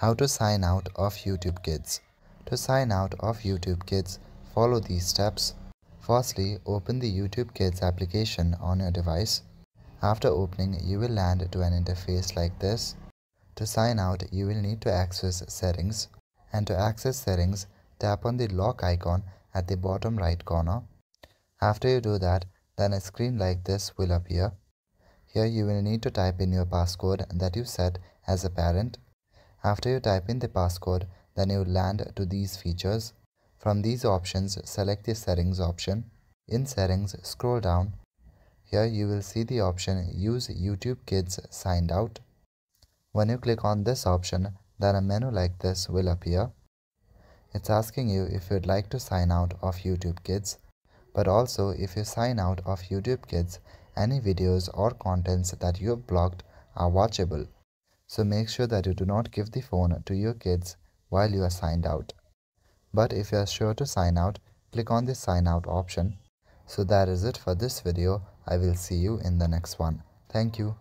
How to sign out of YouTube Kids. To sign out of YouTube Kids, follow these steps. Firstly, open the YouTube Kids application on your device. After opening, you will land to an interface like this. To sign out, you will need to access settings. And to access settings, tap on the lock icon at the bottom right corner. After you do that, then a screen like this will appear. Here you will need to type in your passcode that you set as a parent. After you type in the passcode, then you land to these features. From these options, select the settings option. In settings, scroll down. Here you will see the option Use YouTube Kids Signed Out. When you click on this option, then a menu like this will appear. It's asking you if you'd like to sign out of YouTube Kids. But also, if you sign out of YouTube Kids, any videos or contents that you have blocked are watchable. So make sure that you do not give the phone to your kids while you are signed out. But if you are sure to sign out, click on the sign out option. So that is it for this video. I will see you in the next one. Thank you.